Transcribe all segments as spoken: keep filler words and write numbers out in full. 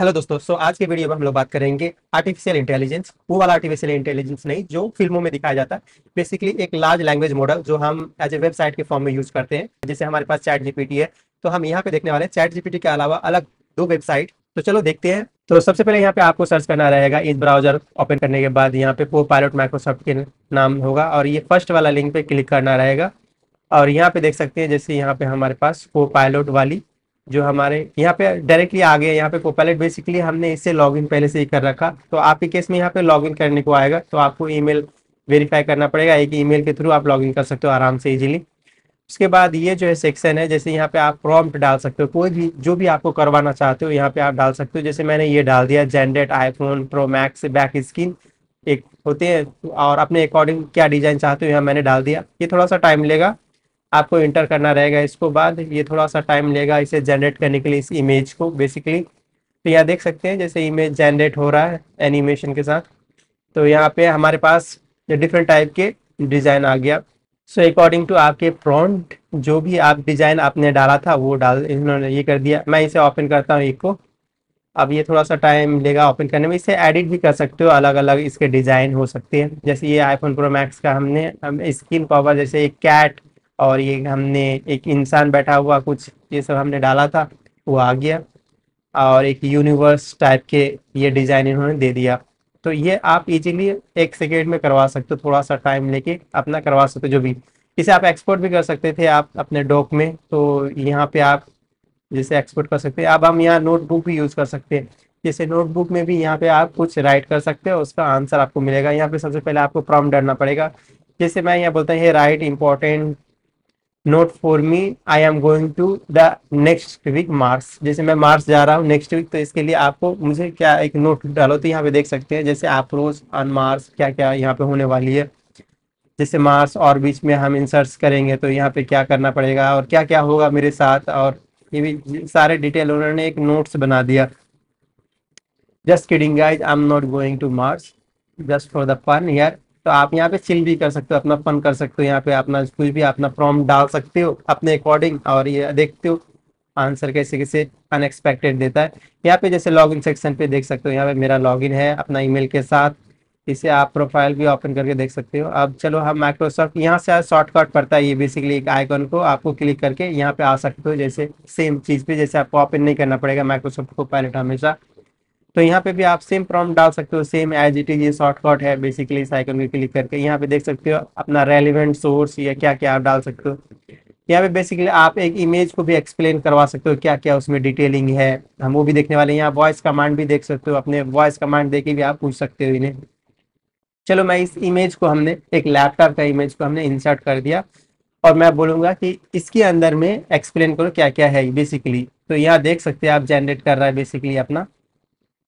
Hello दोस्तों, सो आज के वीडियो में हम लोग बात करेंगे आर्टिफिशियल इंटेलिजेंस। वो वाला आर्टिफिशियल इंटेलिजेंस नहीं जो फिल्मों में दिखाया जाता है। बेसिकली एक लार्ज लैंग्वेज मॉडल जो हम एज ए वेबसाइट के फॉर्म में यूज करते हैं। जैसे हमारे पास चैट जीपीटी है, तो हम यहाँ पे देखने वाले हैं चैट जीपीटी के अलावा अलग दो वेबसाइट। तो चलो देखते हैं। तो सबसे पहले यहाँ पे आपको सर्च करना रहेगा। इस ब्राउजर ओपन करने के बाद यहाँ पे कोपायलट माइक्रोसॉफ्ट के नाम होगा और ये फर्स्ट वाला लिंक पे क्लिक करना रहेगा। और यहाँ पे देख सकते हैं, जैसे यहाँ पे हमारे पास कोपायलट वाली जो हमारे यहाँ पे डायरेक्टली आ गए। यहाँ पे कोपायलट बेसिकली हमने इससे लॉगिन पहले से ही कर रखा, तो आपके केस में यहाँ पे लॉगिन करने को आएगा। तो आपको ईमेल वेरीफाई करना पड़ेगा, एक ईमेल के थ्रू आप लॉगिन कर सकते हो आराम से इजीली। उसके बाद ये जो है सेक्शन है, जैसे यहाँ पे आप प्रॉम्प्ट डाल सकते हो, कोई भी जो भी आपको करवाना चाहते हो यहाँ पे आप डाल सकते हो। जैसे मैंने ये डाल दिया, generate iPhone pro max back screen एक होते हैं, और अपने अकॉर्डिंग क्या डिजाइन चाहते हो यहाँ मैंने डाल दिया। ये थोड़ा सा टाइम लेगा, आपको इंटर करना रहेगा इसको। बाद ये थोड़ा सा टाइम लेगा इसे जनरेट करने के लिए, इस इमेज को बेसिकली। तो यहाँ देख सकते हैं जैसे इमेज जनरेट हो रहा है एनिमेशन के साथ। तो यहाँ पे हमारे पास डिफरेंट टाइप के डिज़ाइन आ गया। सो अकॉर्डिंग टू आपके प्रॉम्प्ट जो भी आप डिज़ाइन आपने डाला था वो डाल इन्होंने ये कर दिया। मैं इसे ओपन करता हूँ इसको। अब ये थोड़ा सा टाइम लेगा ओपन करने में। इसे एडिट भी कर सकते हो, अलग अलग इसके डिज़ाइन हो सकते हैं। जैसे ये आईफोन प्रो मैक्स का हमने हम स्किन कवर, जैसे एक कैट और ये हमने एक इंसान बैठा हुआ कुछ, ये सब हमने डाला था वो आ गया। और एक यूनिवर्स टाइप के ये डिज़ाइन इन्होंने दे दिया। तो ये आप इजीली एक सेकेंड में करवा सकते हो, थोड़ा सा टाइम लेके अपना करवा सकते हो जो भी। इसे आप एक्सपोर्ट भी कर सकते थे आप अपने डॉक में, तो यहाँ पे आप जैसे एक्सपोर्ट कर सकते हैं। अब हम यहाँ नोटबुक भी यूज़ कर सकते हैं। जैसे नोटबुक में भी यहाँ पर आप कुछ राइट कर सकते हो, उसका आंसर आपको मिलेगा। यहाँ पर सबसे पहले आपको प्रॉम्प्ट डालना पड़ेगा। जैसे मैं यहाँ बोलता हूँ right important note for me, I am going to the next week Mars. जैसे मैं मार्स जा रहा हूँ नेक्स्ट वीक, तो इसके लिए आपको मुझे क्या एक नोट डालो। तो यहाँ पे देख सकते हैं जैसे आप रोज ऑन मार्स क्या क्या यहाँ पे होने वाली है। जैसे मार्स और बीच में हम इंसर्ट करेंगे तो यहाँ पे क्या करना पड़ेगा और क्या क्या होगा मेरे साथ, और ये भी सारे डिटेल उन्होंने एक नोट्स बना दिया। Just kidding guys, I am not going to Mars, just for the fun यार। तो आप यहाँ पे चिल भी कर सकते हो, अपना फन कर सकते हो। यहाँ पे अपना कुछ भी अपना प्रॉम्प्ट डाल सकते हो अपने अकॉर्डिंग, और ये देखते हो आंसर कैसे कैसे अनएक्सपेक्टेड देता है। यहाँ पे जैसे लॉगिन सेक्शन पे देख सकते हो, यहाँ पे मेरा लॉगिन है अपना ईमेल के साथ। इसे आप प्रोफाइल भी ओपन करके देख सकते हो। अब चलो हम माइक्रोसॉफ्ट यहाँ से शॉर्टकट पड़ता है ये, बेसिकली एक आइकॉन को आपको क्लिक करके यहाँ पे आ सकते हो। जैसे सेम चीज़ पे जैसे आपको ओपन नहीं करना पड़ेगा माइक्रोसॉफ्ट कोपायलट हमेशा। तो यहाँ पे भी आप सेम प्रॉम्प्ट डाल सकते हो, सेम एज इट इज। ये शॉर्टकट है बेसिकली, इस आइकन पे क्लिक करके यहाँ पे देख सकते हो अपना रेलिवेंट सोर्स या क्या क्या आप डाल सकते हो। यहाँ पे बेसिकली आप एक इमेज को भी एक्सप्लेन करवा सकते हो, क्या क्या उसमें डिटेलिंग है, हम वो भी देखने वाले हैं। यहाँ वॉइस कमांड भी देख सकते हो, अपने वॉइस कमांड दे के भी आप पूछ सकते हो इन्हें। चलो मैं इस इमेज को हमने एक लैपटॉप का इमेज को हमने इंसर्ट कर दिया, और मैं बोलूँगा कि इसके अंदर में एक्सप्लेन करो क्या क्या है बेसिकली। तो यहाँ देख सकते हैं आप जनरेट कर रहा है बेसिकली अपना।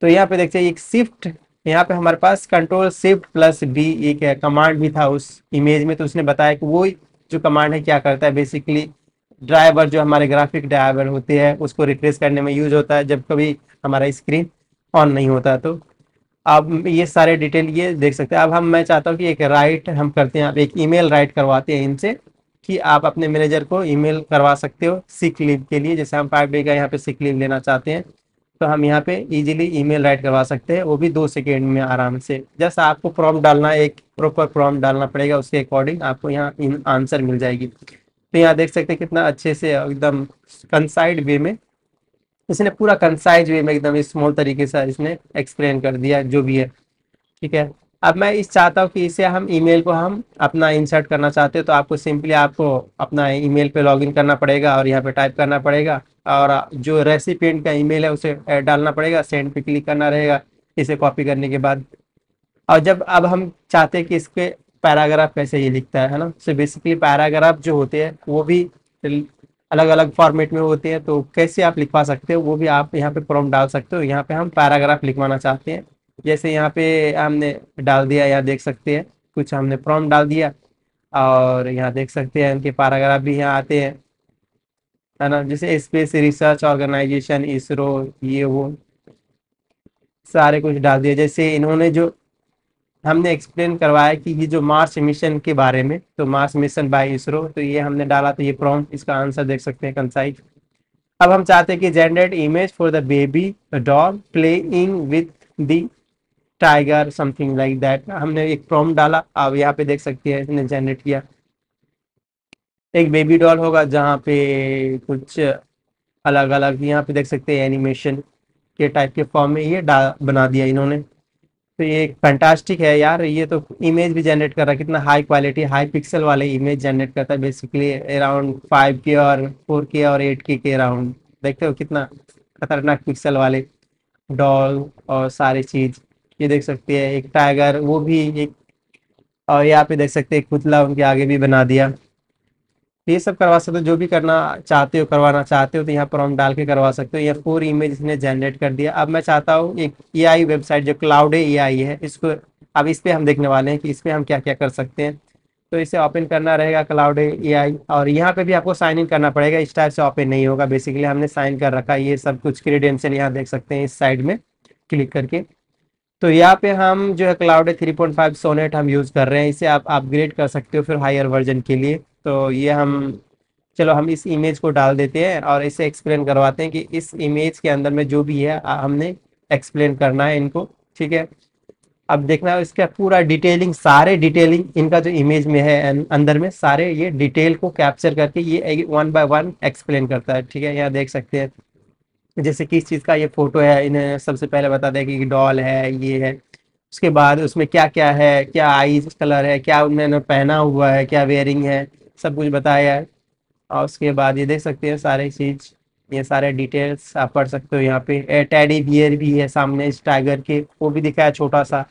तो यहाँ पे देखते हैं एक शिफ्ट, यहाँ पे हमारे पास कंट्रोल शिफ्ट प्लस बी एक कमांड भी था उस इमेज में। तो उसने बताया कि वो जो कमांड है क्या करता है बेसिकली। ड्राइवर जो हमारे ग्राफिक ड्राइवर होते हैं उसको रिप्लेस करने में यूज होता है जब कभी हमारा स्क्रीन ऑन नहीं होता। तो अब ये सारे डिटेल ये देख सकते हैं। अब हम मैं चाहता हूँ कि एक राइट हम करते हैं, आप एक ईमेल राइट करवाते हैं इनसे कि आप अपने मैनेजर को ईमेल करवा सकते हो सिक लीव के लिए। जैसे हम फाइव डे का यहाँ पे सिक लीव लेना चाहते हैं, तो हम यहाँ पे इजीली ईमेल राइट करवा सकते हैं, वो भी दो सेकेंड में आराम से। जस्ट आपको प्रॉम्प्ट डालना, एक प्रॉपर प्रॉम्प्ट डालना पड़ेगा, उसके अकॉर्डिंग आपको यहाँ आंसर मिल जाएगी। तो यहाँ देख सकते हैं कितना अच्छे से एकदम कंसाइड वे में, इसने पूरा कंसाइज वे में एकदम स्मॉल तरीके से इसने एक्सप्लेन कर दिया जो भी है, ठीक है। अब मैं इस चाहता हूँ कि इसे हम ईमेल को हम अपना इंसर्ट करना चाहते हो, तो आपको सिंपली आपको अपना ईमेल पे लॉगिन करना पड़ेगा और यहाँ पे टाइप करना पड़ेगा, और जो रेसिपिएंट का ईमेल है उसे डालना पड़ेगा, सेंड पे क्लिक करना रहेगा इसे कॉपी करने के बाद। और जब अब हम चाहते हैं कि इसके पैराग्राफ कैसे ये लिखता है है ना। सो बेसिकली पैराग्राफ जो होते हैं वो भी अलग अलग फॉर्मेट में होते हैं, तो कैसे आप लिखवा सकते हो वो भी आप यहाँ पे प्रॉम्प्ट डाल सकते हो। यहाँ पे हम पैराग्राफ लिखवाना चाहते हैं, जैसे यहाँ पे हमने डाल दिया, यहाँ देख सकते हैं कुछ हमने प्रॉम्प्ट डाल दिया, और यहाँ देख सकते हैं इनके पैराग्राफ भी यहाँ आते हैं, है ना। जैसे स्पेस रिसर्च ऑर्गेनाइजेशन इसरो, ये वो सारे कुछ डाल दिया। जैसे इन्होंने जो हमने एक्सप्लेन करवाया कि ये जो मार्स मिशन के बारे में, तो मार्स मिशन बाय इसरो, तो ये हमने डाला, तो ये प्रॉम्प्ट इसका आंसर देख सकते हैं कंसाइज। अब हम चाहते हैं कि generate image for the baby dog playing with the tiger something like that. हमने एक प्रॉम्प्ट डाला, आप यहाँ पे देख सकती है इसने जनरेट किया। एक बेबी डॉल होगा जहाँ पे कुछ अलग अलग यहाँ पे देख सकते हैं एनिमेशन के टाइप के फॉर्म में ये डा बना दिया इन्होंने। तो ये फैंटास्टिक है यार, ये तो इमेज भी जनरेट कर रहा है, कितना हाई क्वालिटी हाई पिक्सल वाले इमेज जनरेट करता है, बेसिकली अराउंड फाइव के और फोर के और एट के के अराउंड। देखते हो कितना खतरनाक पिक्सल वाले डॉल और सारी चीज़ ये देख सकते हैं। एक टाइगर वो भी एक, और यहाँ पे देख सकते हैं पुतला उनके आगे भी बना दिया। ये सब करवा सकते हो, जो भी करना चाहते हो करवाना चाहते हो तो यहाँ पर हम डाल के करवा सकते हो। ये फोर इमेज इसने जनरेट कर दिया। अब मैं चाहता हूँ एक एआई वेबसाइट जो क्लाउड एआई है इसको, अब इस पर हम देखने वाले हैं कि इस पर हम क्या क्या कर सकते हैं। तो इसे ओपन करना रहेगा क्लाउड एआई, और यहाँ पे भी आपको साइन इन करना पड़ेगा, इस टाइप से ओपन नहीं होगा। बेसिकली हमने साइन कर रखा है, ये सब कुछ क्रीडेंशियल यहाँ देख सकते हैं इस साइड में क्लिक करके। तो यहाँ पे हम जो है Claude three point five Sonnet हम यूज़ कर रहे हैं, इसे आप अपग्रेड कर सकते हो फिर हायर वर्जन के लिए। तो ये हम चलो हम इस इमेज को डाल देते हैं और इसे एक्सप्लेन करवाते हैं कि इस इमेज के अंदर में जो भी है हमने एक्सप्लेन करना है इनको, ठीक है। अब देखना है इसका पूरा डिटेलिंग, सारे डिटेलिंग इनका जो इमेज में है अंदर में सारे ये डिटेल को कैप्चर करके ये वन बाय वन एक्सप्लेन करता है, ठीक है। यहाँ देख सकते हैं जैसे किस चीज़ का ये फोटो है, इन्हें सबसे पहले बता दें कि डॉल है ये है, उसके बाद उसमें क्या क्या है, क्या आईज कलर है, क्या उन्होंने पहना हुआ है, क्या वेयरिंग है, सब कुछ बताया है। और उसके बाद ये देख सकते हैं सारी चीज़, ये सारे डिटेल्स आप पढ़ सकते हो। यहाँ पे टेडी बियर भी है सामने इस टाइगर के, वो भी दिखाया छोटा सा।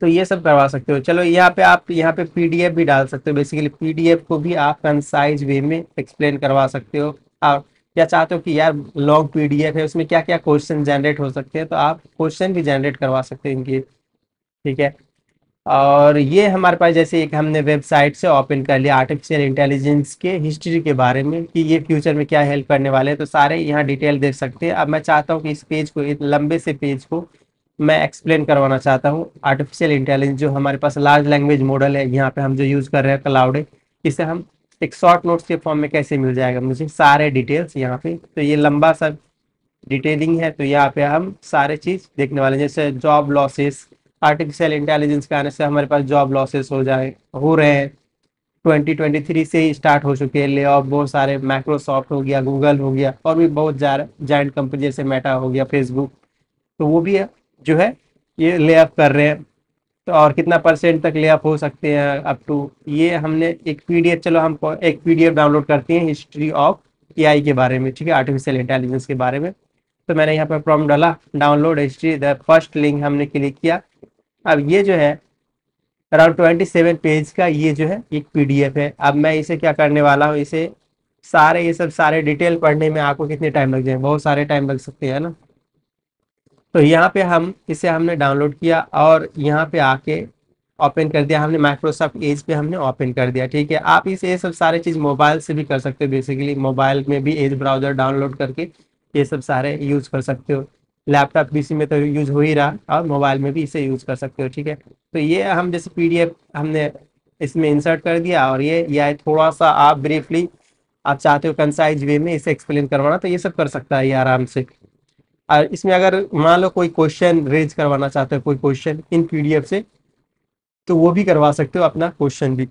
तो ये सब करवा सकते हो। चलो यहाँ पे आप यहाँ पे पीडीएफ भी डाल सकते हो, बेसिकली पीडीएफ को भी आप कंसाइज वे में एक्सप्लेन करवा सकते हो। और या चाहते हो कि यार लॉन्ग पीडीएफ है उसमें क्या क्या क्वेश्चन जनरेट हो सकते हैं तो आप क्वेश्चन भी जनरेट करवा सकते हो इनके, ठीक है। और ये हमारे पास जैसे एक हमने वेबसाइट से ओपन कर लिया आर्टिफिशियल इंटेलिजेंस के हिस्ट्री के बारे में कि ये फ्यूचर में क्या हेल्प करने वाले हैं, तो सारे यहाँ डिटेल देख सकते हैं। अब मैं चाहता हूँ कि इस पेज को, इस लंबे से पेज को मैं एक्सप्लेन करवाना चाहता हूँ आर्टिफिशियल इंटेलिजेंस जो हमारे पास लार्ज लैंग्वेज मॉडल है यहाँ पे हम जो यूज़ कर रहे हैं क्लाउड, इसे हम एक शॉर्ट नोट्स के फॉर्म में कैसे मिल जाएगा मुझे सारे डिटेल्स यहाँ पे। तो ये लंबा सा डिटेलिंग है, तो यहाँ पे हम सारे चीज़ देखने वाले हैं, जैसे जॉब लॉसेस, आर्टिफिशियल इंटेलिजेंस के आने से हमारे पास जॉब लॉसेस हो जाए हो रहे हैं, ट्वेंटी ट्वेंटी थ्री से ही स्टार्ट हो चुके हैं ले ऑफ बहुत सारे, माइक्रोसॉफ्ट हो गया, गूगल हो गया, और भी बहुत जायंट कंपनी जैसे मेटा हो गया, फेसबुक, तो वो भी है, जो है ये ले ऑफ कर रहे हैं। तो और कितना परसेंट तक ले ऑफ हो सकते हैं अप टू, ये हमने एक पीडीएफ, चलो हम एक पीडीएफ डाउनलोड करते हैं हिस्ट्री ऑफ एआई के बारे में, ठीक है, आर्टिफिशियल इंटेलिजेंस के बारे में। तो मैंने यहाँ पर प्रॉम्प्ट डाला download history, the first link हमने क्लिक किया। अब ये जो है अराउंड ट्वेंटी सेवन पेज का ये जो है एक पीडीएफ है। अब मैं इसे क्या करने वाला हूँ, इसे सारे ये सब सारे डिटेल पढ़ने में आपको कितने टाइम लग जाए, बहुत सारे टाइम लग सकते हैं ना। तो यहाँ पे हम इसे हमने डाउनलोड किया और यहाँ पे आके ओपन कर दिया, हमने माइक्रोसॉफ्ट एज पे हमने ओपन कर दिया, ठीक है। आप इसे ये सब सारे चीज़ मोबाइल से भी कर सकते हो, बेसिकली मोबाइल में भी एज ब्राउजर डाउनलोड करके ये सब सारे यूज़ कर सकते हो। लैपटॉप पीसी में तो यूज़ हो ही रहा, और मोबाइल में भी इसे यूज़ कर सकते हो, ठीक है। तो ये हम जैसे पीडीएफ हमने इसमें इंसर्ट कर दिया, और ये या थोड़ा सा आप ब्रीफली आप चाहते हो कंसाइज वे में इसे एक्सप्लेन करवाना तो ये सब कर सकता है ये आराम से। और इसमें अगर मान लो कोई क्वेश्चन रेज करवाना चाहते हो, कोई क्वेश्चन इन पीडीएफ से, तो वो भी करवा सकते हो अपना क्वेश्चन भी।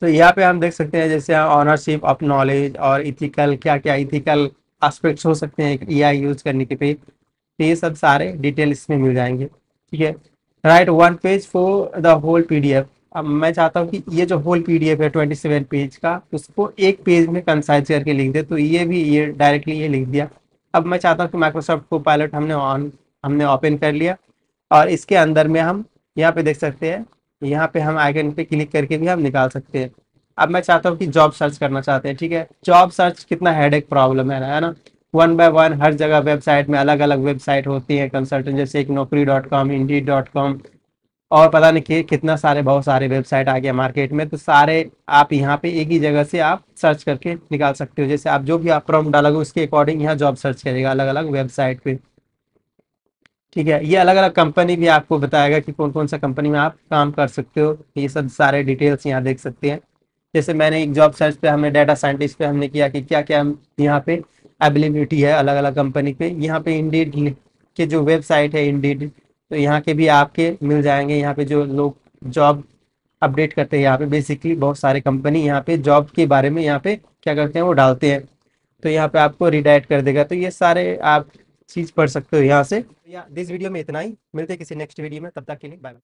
तो यहाँ पे हम देख सकते हैं जैसे ऑनरशिप ऑफ नॉलेज और इथिकल, क्या क्या इथिकल एस्पेक्ट्स हो सकते हैं एआई यूज़ करने के पे, तो ये सब सारे डिटेल इसमें मिल जाएंगे, ठीक है। Write one page for the whole PDF. अब मैं चाहता हूँ कि ये जो होल पीडीएफ है ट्वेंटी सेवन पेज का उसको एक पेज में कंसाइज करके लिख दे, तो ये भी ये डायरेक्टली ये लिख दिया। अब मैं चाहता हूँ कि माइक्रोसॉफ्ट कोपायलट हमने ऑन हमने ओपन कर लिया, और इसके अंदर में हम यहाँ पे देख सकते हैं, यहाँ पे हम आइकन पे क्लिक करके भी हम निकाल सकते हैं। अब मैं चाहता हूँ कि जॉब सर्च करना चाहते हैं, ठीक है। जॉब सर्च कितना हेडेक प्रॉब्लम है, है ना, वन बाय वन हर जगह वेबसाइट में अलग अलग वेबसाइट होती है कंसल्टेंट, जैसे एक Naukri dot com, Indeed dot com, और पता नहीं कि कितना सारे बहुत सारे वेबसाइट आ गया मार्केट में। तो सारे आप यहाँ पे एक ही जगह से आप सर्च करके निकाल सकते हो, जैसे आप जो भी आप प्रॉम्प्ट डालोगे उसके अकॉर्डिंग यहाँ जॉब सर्च करेगा अलग अलग वेबसाइट पर, ठीक है। ये अलग अलग कंपनी भी आपको बताएगा कि कौन कौन सा कंपनी में आप काम कर सकते हो, ये सब सारे डिटेल्स यहाँ देख सकते हैं। जैसे मैंने एक जॉब सर्च पे हमने डाटा साइंटिस्ट पे हमने किया कि क्या क्या हम यहाँ पे एबिलिटी है अलग अलग कंपनी पे। यहाँ पे इंडीड के जो वेबसाइट है इंडीड, तो यहाँ के भी आपके मिल जाएंगे। यहाँ पे जो लोग जॉब अपडेट करते हैं, यहाँ पे बेसिकली बहुत सारे कंपनी यहाँ पे जॉब के बारे में यहाँ पे क्या करते हैं वो डालते हैं, तो यहाँ पे आपको रिडायरेक्ट कर देगा। तो ये सारे आप चीज़ पढ़ सकते हो यहाँ से। या दिस वीडियो में इतना ही, मिलते हैं किसी नेक्स्ट वीडियो में, तब तक के लिए बाय बाय।